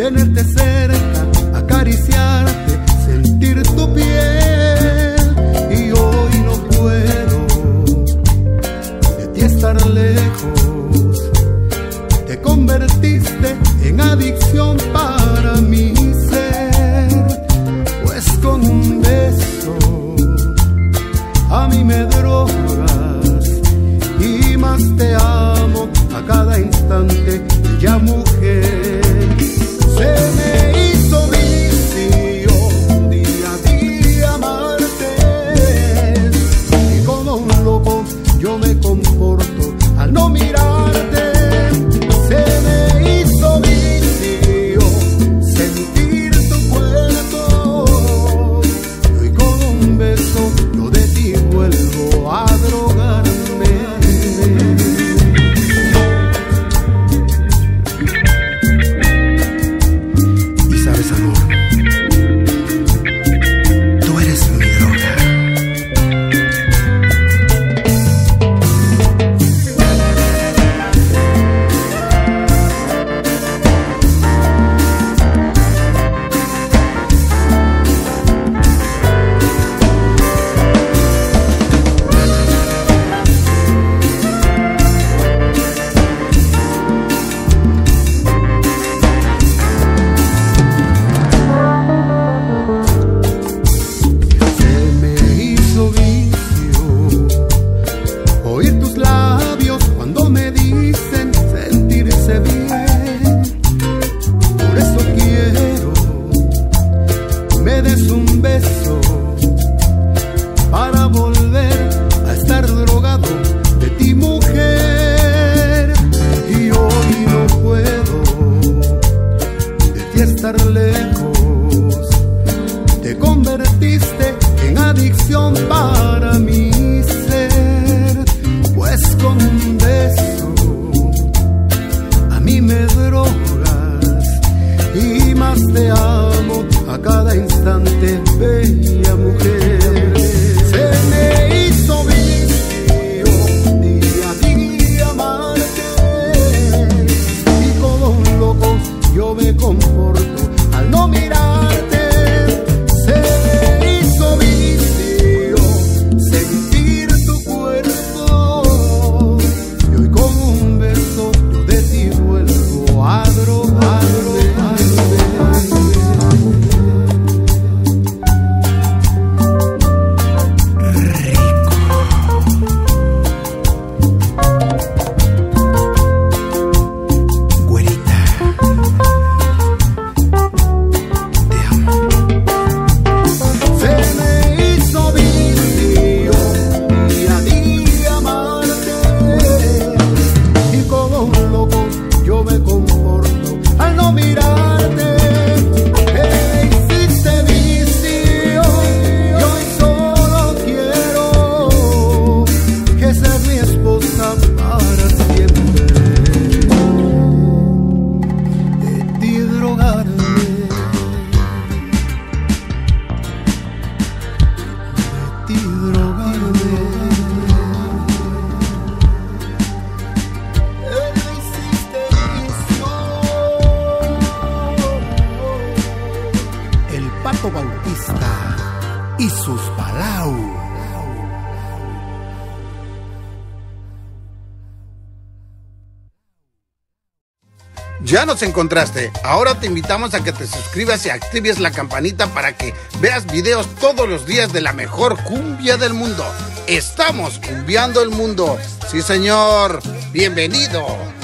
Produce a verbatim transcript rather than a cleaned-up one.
Tenerte cerca, acariciarte, sentir tu piel. Y hoy no puedo de ti estar lejos. Te convertiste en adicción para mi ser, pues con un beso a mí me drogas. Y más te amo a cada instante, ya mujer. Se me hizo vicio un día a día amarte, y como un loco yo me comporto al no mirarte. Se me hizo vicio sentir tu cuerpo, y hoy con un beso yo de ti vuelvo a drogarme. Lejos, te convertiste en adicción para mi ser, pues con un beso a mí me drogas. Y más te amo a cada instante, bella mujer. Se me hizo vicio un día a día amarte, y como un loco yo me comporto al no mirarte. Se me hizo vicio sentir tu cuerpo, y hoy con un beso yo de ti vuelvo a drogarme. Rico, güerita. Bautista y sus Palau. Ya nos encontraste, ahora te invitamos a que te suscribas y actives la campanita para que veas videos todos los días de la mejor cumbia del mundo. Estamos cumbiando el mundo, sí señor, bienvenido.